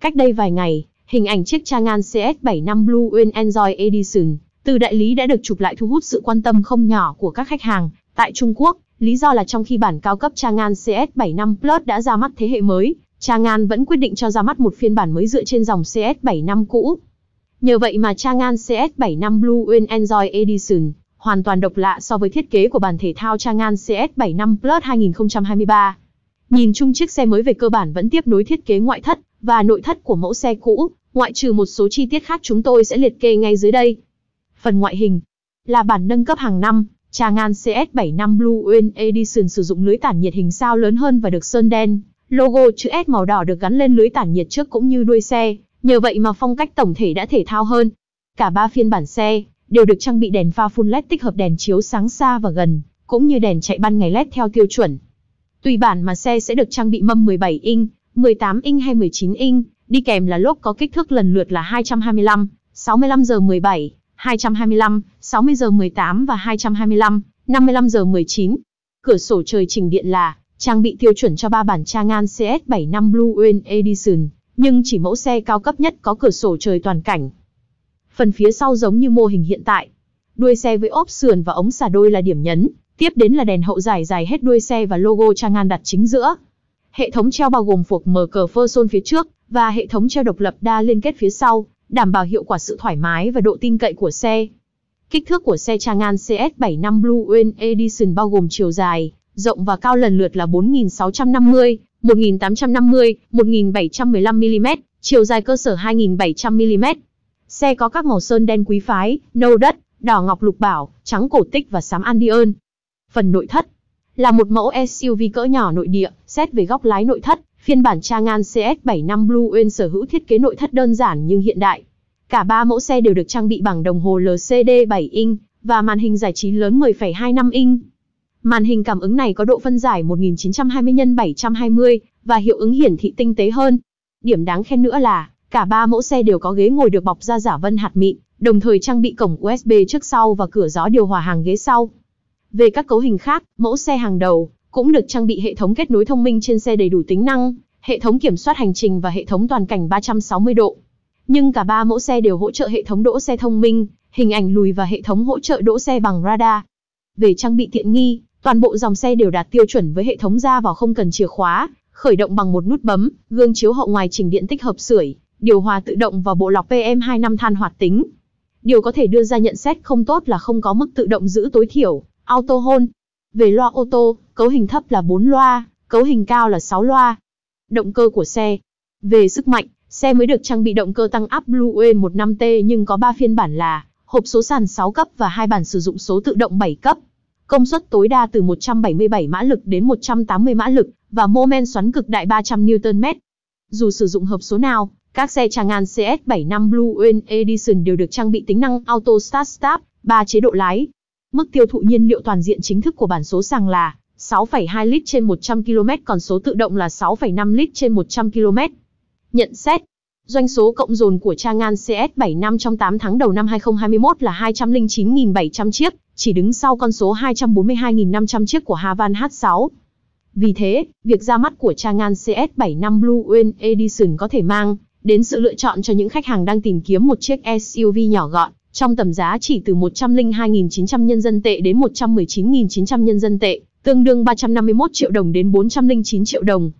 Cách đây vài ngày, hình ảnh chiếc Changan CS75 Blue Wind Enjoy Edition từ đại lý đã được chụp lại thu hút sự quan tâm không nhỏ của các khách hàng tại Trung Quốc. Lý do là trong khi bản cao cấp Changan CS75 Plus đã ra mắt thế hệ mới, Changan vẫn quyết định cho ra mắt một phiên bản mới dựa trên dòng CS75 cũ. Nhờ vậy mà Changan CS75 Blue Wind Enjoy Edition hoàn toàn độc lạ so với thiết kế của bản thể thao Changan CS75 Plus 2023. Nhìn chung chiếc xe mới về cơ bản vẫn tiếp nối thiết kế ngoại thất và nội thất của mẫu xe cũ, ngoại trừ một số chi tiết khác chúng tôi sẽ liệt kê ngay dưới đây. Phần ngoại hình là bản nâng cấp hàng năm, Changan CS75 Blue Wind Edition sử dụng lưới tản nhiệt hình sao lớn hơn và được sơn đen, logo chữ S màu đỏ được gắn lên lưới tản nhiệt trước cũng như đuôi xe, nhờ vậy mà phong cách tổng thể đã thể thao hơn. Cả 3 phiên bản xe đều được trang bị đèn pha full LED tích hợp đèn chiếu sáng xa và gần, cũng như đèn chạy ban ngày LED theo tiêu chuẩn. Tùy bản mà xe sẽ được trang bị mâm 17 inch, 18 inch hay 19 inch, đi kèm là lốp có kích thước lần lượt là 225, 65 giờ 17, 225, 60 giờ 18 và 225, 55 giờ 19. Cửa sổ trời chỉnh điện là trang bị tiêu chuẩn cho 3 bản Changan CS75 Blue Wind Edition, nhưng chỉ mẫu xe cao cấp nhất có cửa sổ trời toàn cảnh. Phần phía sau giống như mô hình hiện tại. Đuôi xe với ốp sườn và ống xả đôi là điểm nhấn, tiếp đến là đèn hậu dài hết đuôi xe và logo Changan đặt chính giữa. Hệ thống treo bao gồm phuộc mờ cờ phơ xôn phía trước và hệ thống treo độc lập đa liên kết phía sau, đảm bảo hiệu quả sự thoải mái và độ tin cậy của xe. Kích thước của xe Changan CS75 Blue Wind Edition bao gồm chiều dài, rộng và cao lần lượt là 4650, 1850, 1715mm, chiều dài cơ sở 2700mm. Xe có các màu sơn đen quý phái, nâu đất, đỏ ngọc lục bảo, trắng cổ tích và xám Andean. Phần nội thất là một mẫu SUV cỡ nhỏ nội địa. Xét về góc lái nội thất, phiên bản Changan CS75 Blue Wind sở hữu thiết kế nội thất đơn giản nhưng hiện đại. Cả 3 mẫu xe đều được trang bị bảng đồng hồ LCD 7 inch và màn hình giải trí lớn 10,25 inch. Màn hình cảm ứng này có độ phân giải 1920x720 và hiệu ứng hiển thị tinh tế hơn. Điểm đáng khen nữa là cả 3 mẫu xe đều có ghế ngồi được bọc da giả vân hạt mịn, đồng thời trang bị cổng USB trước sau và cửa gió điều hòa hàng ghế sau. Về các cấu hình khác, mẫu xe hàng đầu cũng được trang bị hệ thống kết nối thông minh trên xe đầy đủ tính năng, hệ thống kiểm soát hành trình và hệ thống toàn cảnh 360 độ. Nhưng cả 3 mẫu xe đều hỗ trợ hệ thống đỗ xe thông minh, hình ảnh lùi và hệ thống hỗ trợ đỗ xe bằng radar. Về trang bị tiện nghi, toàn bộ dòng xe đều đạt tiêu chuẩn với hệ thống ra vào không cần chìa khóa, khởi động bằng một nút bấm, gương chiếu hậu ngoài chỉnh điện tích hợp sưởi, điều hòa tự động và bộ lọc PM25 than hoạt tính. Điều có thể đưa ra nhận xét không tốt là không có mức tự động giữ tối thiểu, auto hold. Về loa ô tô, cấu hình thấp là 4 loa, cấu hình cao là 6 loa. Động cơ của xe. Về sức mạnh, xe mới được trang bị động cơ tăng áp BlueWin 1.5T nhưng có 3 phiên bản là hộp số sàn 6 cấp và 2 bản sử dụng số tự động 7 cấp. Công suất tối đa từ 177 mã lực đến 180 mã lực và mô men xoắn cực đại 300 Nm. Dù sử dụng hộp số nào, các xe Changan CS75 Blue Wind Edition đều được trang bị tính năng Auto Start Stop, 3 chế độ lái. Mức tiêu thụ nhiên liệu toàn diện chính thức của bản số sàng là 6,2 lít trên 100 km, còn số tự động là 6,5 lít trên 100 km. Nhận xét, doanh số cộng dồn của Changan CS75 trong 8 tháng đầu năm 2021 là 209.700 chiếc, chỉ đứng sau con số 242.500 chiếc của Haval H6. Vì thế, việc ra mắt của Changan CS75 Blue Wind Edition có thể mang đến sự lựa chọn cho những khách hàng đang tìm kiếm một chiếc SUV nhỏ gọn, trong tầm giá chỉ từ 102.900 nhân dân tệ đến 119.900 nhân dân tệ, tương đương 351 triệu đồng đến 409 triệu đồng.